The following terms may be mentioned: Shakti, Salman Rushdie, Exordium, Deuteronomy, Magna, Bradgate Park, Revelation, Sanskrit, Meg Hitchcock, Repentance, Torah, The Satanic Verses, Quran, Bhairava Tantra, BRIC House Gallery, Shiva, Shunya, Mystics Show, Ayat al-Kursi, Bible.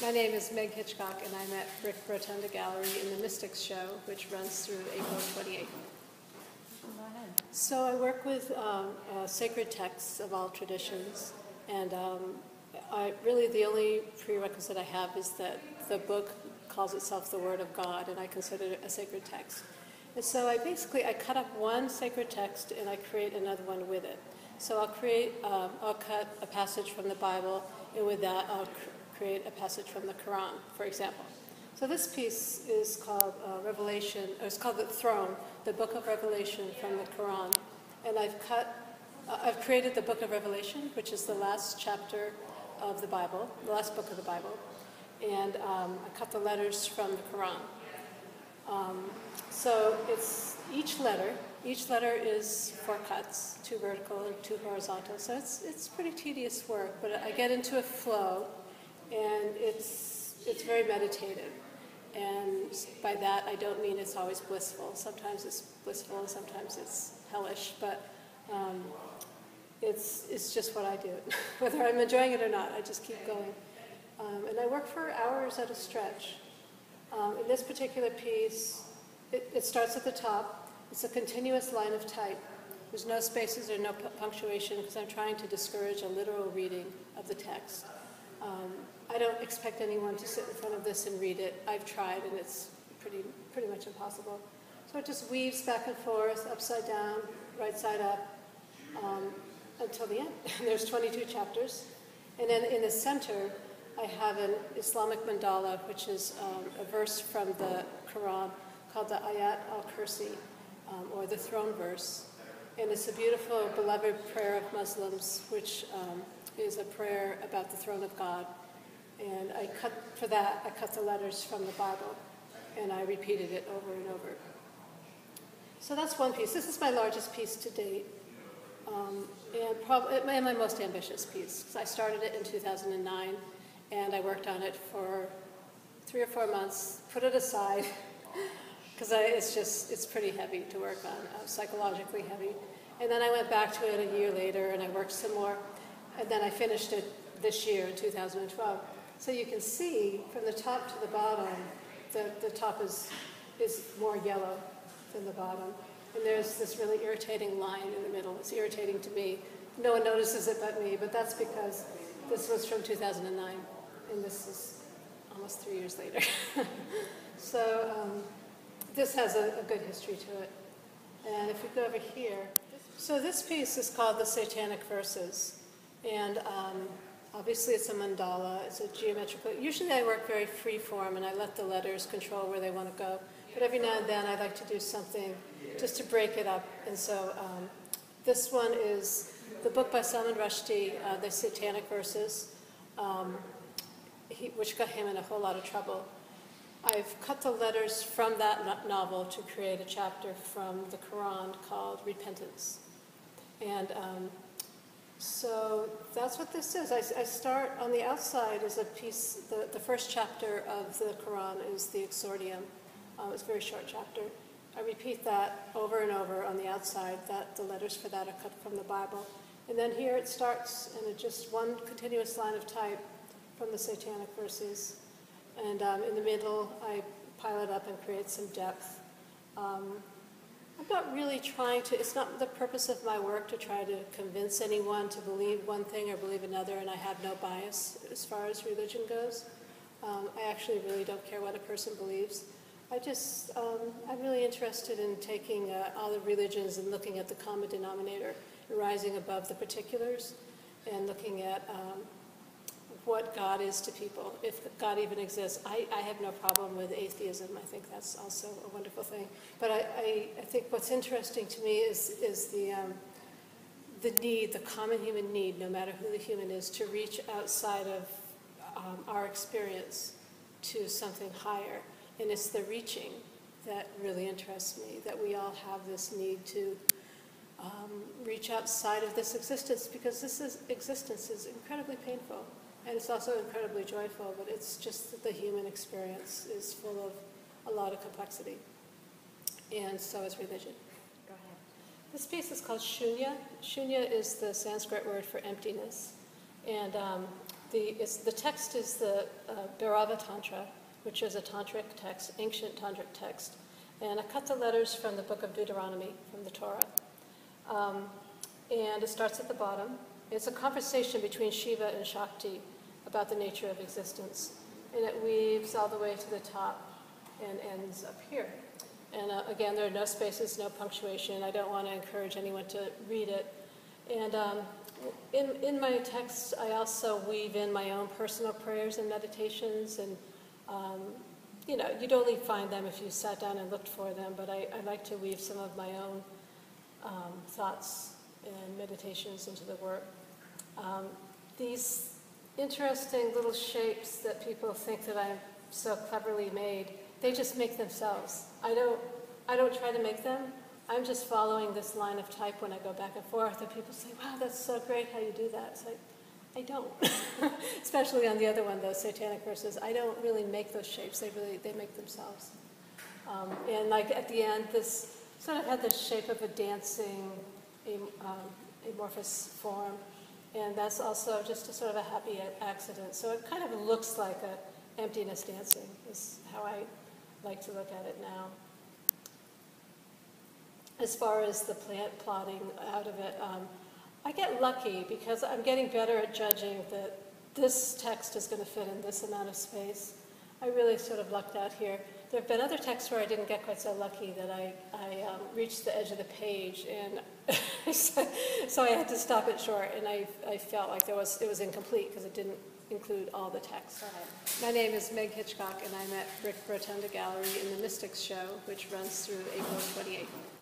My name is Meg Hitchcock, and I'm at BRIC Rotunda Gallery in the Mystics Show, which runs through April 28th. So I work with sacred texts of all traditions, and really the only prerequisite I have is that the book calls itself the Word of God, and I consider it a sacred text. And so I cut up one sacred text, and I create another one with it. So I'll cut a passage from the Bible, and with that I'll create a passage from the Quran, for example. So this piece is called Revelation, or it's called The Throne, the Book of Revelation from the Quran. And I've created the Book of Revelation, which is the last chapter of the Bible, the last book of the Bible. And I cut the letters from the Quran. So it's each letter is 4 cuts, 2 vertical and 2 horizontal. So it's pretty tedious work, but I get into a flow. And it's very meditative, and by that I don't mean it's always blissful. Sometimes it's blissful, and sometimes it's hellish. But it's just what I do, whether I'm enjoying it or not. I just keep going, and I work for hours at a stretch. In this particular piece, it starts at the top. It's a continuous line of type. There's no spaces or no punctuation because I'm trying to discourage a literal reading of the text. I don't expect anyone to sit in front of this and read it. I've tried, and it's pretty much impossible. So it just weaves back and forth, upside down, right side up, until the end. There's 22 chapters. And then in the center, I have an Islamic mandala, which is a verse from the Quran called the Ayat al-Kursi, or the throne verse. And it's a beautiful, beloved prayer of Muslims, which is a prayer about the throne of God. And I cut the letters from the Bible, and I repeated it over and over. So that's one piece. This is my largest piece to date, and my most ambitious piece, because I started it in 2009, and I worked on it for 3 or 4 months, put it aside, because it's pretty heavy to work on, psychologically heavy. And then I went back to it a year later, and I worked some more. And then I finished it this year in 2012. So you can see from the top to the bottom, the top is more yellow than the bottom. And there's this really irritating line in the middle. It's irritating to me. No one notices it but me, but that's because this was from 2009, and this is almost 3 years later. So this has a good history to it. And if we go over here, so this piece is called The Satanic Verses. And obviously it's a mandala, it's a geometrical. Usually I work very free form, and I let the letters control where they want to go. But every now and then I like to do something just to break it up. And so this one is the book by Salman Rushdie, The Satanic Verses, which got him in a whole lot of trouble. I've cut the letters from that novel to create a chapter from the Quran called Repentance. And so that's what this is. I start on the outside as a piece. The first chapter of the Quran is the Exordium. It's a very short chapter. I repeat that over and over on the outside. The letters for that are cut from the Bible. And then here it starts, and it's just one continuous line of type from the Satanic Verses. And in the middle, I pile it up and create some depth. I'm not really trying to, it's not the purpose of my work to try to convince anyone to believe one thing or believe another, and I have no bias as far as religion goes. I actually really don't care what a person believes. I'm really interested in taking all the religions and looking at the common denominator, rising above the particulars, and looking at what God is to people, if God even exists. I have no problem with atheism. I think that's also a wonderful thing. But I think what's interesting to me is the need, the common human need, no matter who the human is, to reach outside of our experience to something higher. And it's the reaching that really interests me, that we all have this need to reach outside of this existence, because existence is incredibly painful. And it's also incredibly joyful, but it's just that the human experience is full of a lot of complexity. And so is religion. Go ahead. This piece is called Shunya. Shunya is the Sanskrit word for emptiness. And The text is the Bhairava Tantra, which is a tantric text, ancient tantric text. And I cut the letters from the book of Deuteronomy, from the Torah. And it starts at the bottom. It's a conversation between Shiva and Shakti about the nature of existence. And it weaves all the way to the top and ends up here. And again, there are no spaces, no punctuation. I don't want to encourage anyone to read it. And in my text, I also weave in my own personal prayers and meditations. And you'd only find them if you sat down and looked for them. But I like to weave some of my own thoughts and meditations into the work. These interesting little shapes that people think that I'm so cleverly made, they just make themselves. I don't try to make them. I'm just following this line of type when I go back and forth, and people say, wow, that's so great how you do that. It's like, I don't. Especially on the other one, those Satanic Verses. I don't really make those shapes. They make themselves. And like at the end, this sort of had the shape of a dancing, amorphous form. And that's also just a sort of a happy accident. So it kind of looks like a emptiness dancing is how I like to look at it now. As far as the plant plotting out of it, I get lucky because I'm getting better at judging that this text is going to fit in this amount of space. I really sort of lucked out here. There have been other texts where I didn't get quite so lucky that I reached the edge of the page, and so I had to stop it short, and I felt like it was incomplete because it didn't include all the text. Right. My name is Meg Hitchcock, and I'm at BRIC House Gallery in the Mystics Show, which runs through April 28th.